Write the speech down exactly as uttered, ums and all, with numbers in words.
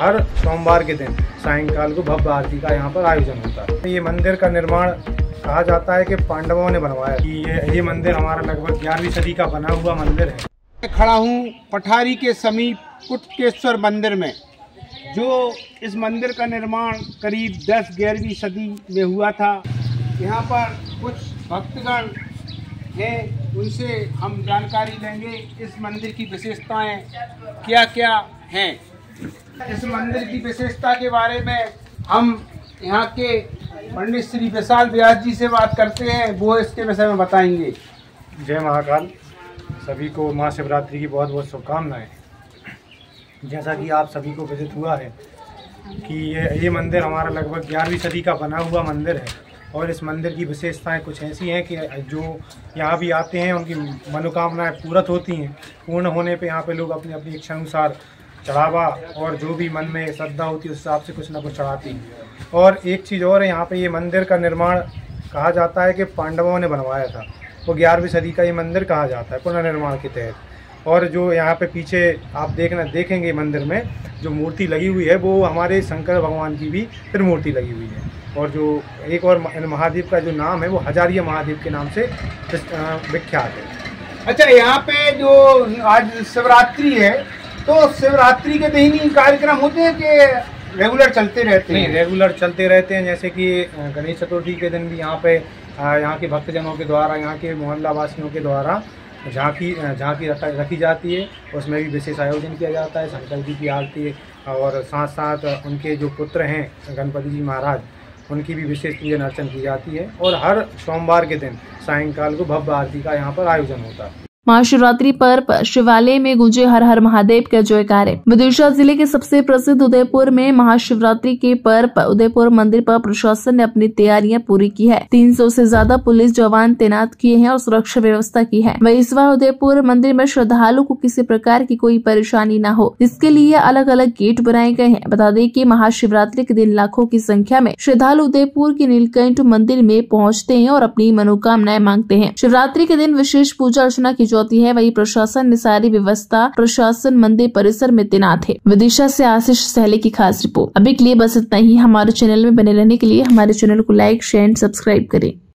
हर सोमवार के दिन सायंकाल को भव्य आरती का यहाँ पर आयोजन होता है। ये मंदिर का निर्माण कहा जाता है कि पांडवों ने बनवाया। ये ये मंदिर हमारा लगभग ग्यारहवीं सदी का बना हुआ मंदिर है। मैं खड़ा हूँ पठारी के समीप कुटकेश्वर मंदिर में, जो इस मंदिर का निर्माण करीब दस ग्यारहवीं सदी में हुआ था। यहाँ पर कुछ भक्तगण हैं, उनसे हम जानकारी लेंगे इस मंदिर की विशेषताएं क्या क्या हैं। इस मंदिर की विशेषता के बारे में हम यहाँ के पंडित श्री विशाल व्यास जी से बात करते हैं, वो इसके विषय में बताएंगे। जय महाकाल, सभी को महाशिवरात्रि की बहुत बहुत शुभकामनाएं। जैसा कि आप सभी को विदित हुआ है कि ये ये मंदिर हमारा लगभग ग्यारहवीं सदी का बना हुआ मंदिर है, और इस मंदिर की विशेषताएं कुछ ऐसी हैं कि जो यहाँ भी आते हैं उनकी मनोकामनाएं पूरत होती हैं। पूर्ण होने पे यहाँ पे लोग अपने अपनी इच्छानुसार चढ़ावा और जो भी मन में श्रद्धा होती है उस हिसाब से कुछ ना कुछ चढ़ाती हैं। और एक चीज़ और है, यहाँ पर ये मंदिर का निर्माण कहा जाता है कि पांडवों ने बनवाया था, वो ग्यारहवीं सदी का ये मंदिर कहा जाता है पुनर्निर्माण के तहत। और जो यहाँ पे पीछे आप देखना देखेंगे मंदिर में जो मूर्ति लगी हुई है वो हमारे शंकर भगवान की भी त्रिमूर्ति लगी हुई है। और जो एक और महादेव का जो नाम है वो हजारिया महादेव के नाम से विख्यात है। अच्छा, यहाँ पे जो आज शिवरात्रि है तो शिवरात्रि के दिन ही कार्यक्रम होते हैं कि रेगुलर चलते रहते हैं? रेगुलर चलते रहते हैं, जैसे कि गणेश चतुर्थी के दिन भी यहाँ पे यहाँ के भक्तजनों के द्वारा, यहाँ के मोहल्ला वासियों के द्वारा झांकी झांकी रखी जाती है, उसमें भी विशेष आयोजन किया जाता है। शंकर जी की आरती और साथ साथ उनके जो पुत्र हैं गणपति जी महाराज, उनकी भी विशेष पूजन अर्चन की जाती है। और हर सोमवार के दिन सायंकाल को भव्य आरती का यहाँ पर आयोजन होता है। महाशिवरात्रि पर शिवालय में गूंजे हर हर महादेव के जयकारे। विदिशा जिले के सबसे प्रसिद्ध उदयपुर में महाशिवरात्रि के पर्व उदयपुर मंदिर पर प्रशासन ने अपनी तैयारियां पूरी की है। तीन सौ से ज्यादा पुलिस जवान तैनात किए हैं और सुरक्षा व्यवस्था की है। वही इस बार उदयपुर मंदिर में श्रद्धालु को किसी प्रकार की कोई परेशानी न हो, इसके लिए अलग अलग गेट बनाए गए हैं। बता दें कि महाशिवरात्रि के दिन लाखों की संख्या में श्रद्धालु उदयपुर के नीलकंठ मंदिर में पहुँचते हैं और अपनी मनोकामनाएं मांगते हैं। शिवरात्रि के दिन विशेष पूजा अर्चना की होती है। वही प्रशासन ने सारी व्यवस्था प्रशासन मंदिर परिसर में तैनात है। विदिशा से आशीष सहले की खास रिपोर्ट। अभी के लिए बस इतना ही। हमारे चैनल में बने रहने के लिए हमारे चैनल को लाइक शेयर एंड सब्सक्राइब करें।